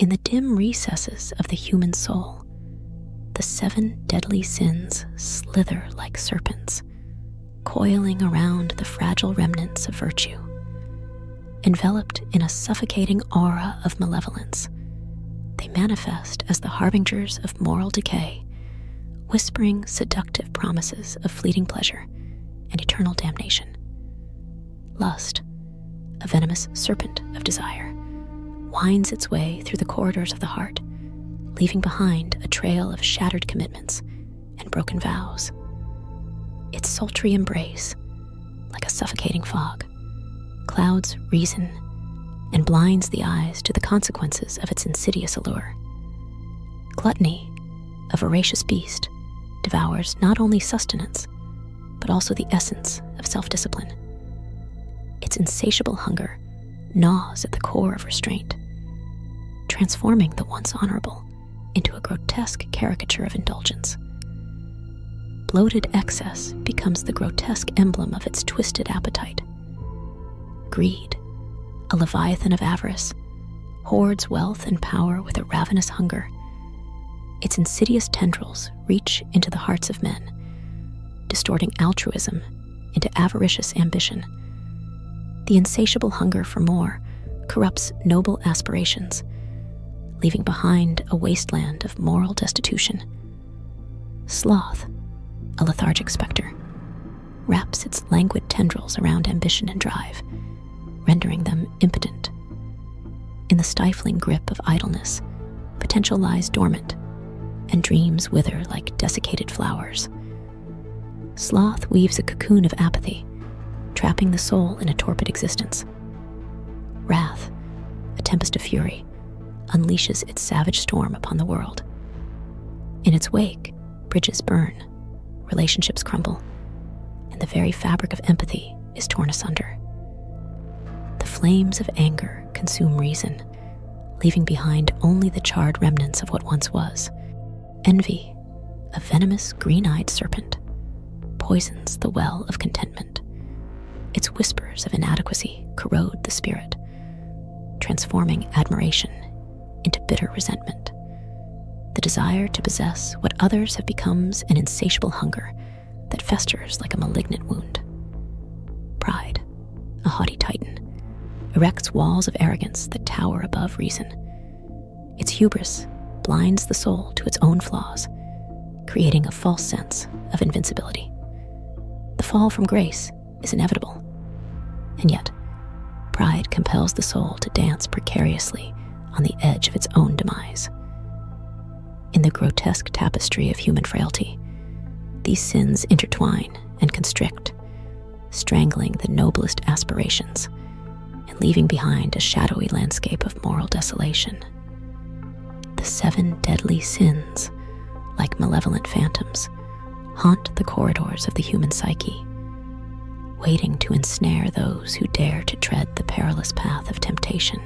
in the dim recesses of the human soul, the seven deadly sins slither like serpents, coiling around the fragile remnants of virtue. Enveloped in a suffocating aura of malevolence, they manifest as the harbingers of moral decay, whispering seductive promises of fleeting pleasure and eternal damnation. Lust, a venomous serpent of desire, winds its way through the corridors of the heart, leaving behind a trail of shattered commitments and broken vows. Its sultry embrace, like a suffocating fog, clouds reason and blinds the eyes to the consequences of its insidious allure. Gluttony, a voracious beast, devours not only sustenance, but also the essence of self-discipline. Its insatiable hunger gnaws at the core of restraint, transforming the once honorable into a grotesque caricature of indulgence. Bloated excess becomes the grotesque emblem of its twisted appetite. Greed, a leviathan of avarice, hoards wealth and power with a ravenous hunger. Its insidious tendrils reach into the hearts of men, distorting altruism into avaricious ambition. The insatiable hunger for more corrupts noble aspirations, leaving behind a wasteland of moral destitution. Sloth, a lethargic specter, wraps its languid tendrils around ambition and drive, rendering them impotent. In the stifling grip of idleness, potential lies dormant, and dreams wither like desiccated flowers. Sloth weaves a cocoon of apathy, trapping the soul in a torpid existence. Wrath, a tempest of fury, unleashes its savage storm upon the world. In its wake, bridges burn, relationships crumble, and the very fabric of empathy is torn asunder. The flames of anger consume reason, leaving behind only the charred remnants of what once was. Envy, a venomous green-eyed serpent, poisons the well of contentment. Its whispers of inadequacy corrode the spirit, transforming admiration into bitter resentment. The desire to possess what others have becomes an insatiable hunger that festers like a malignant wound. Pride, a haughty titan, erects walls of arrogance that tower above reason. Its hubris blinds the soul to its own flaws, creating a false sense of invincibility. The fall from grace is inevitable, and yet pride compels the soul to dance precariously on the edge of its own demise. In the grotesque tapestry of human frailty, these sins intertwine and constrict, strangling the noblest aspirations and leaving behind a shadowy landscape of moral desolation. The seven deadly sins, like malevolent phantoms, haunt the corridors of the human psyche, waiting to ensnare those who dare to tread the perilous path of temptation.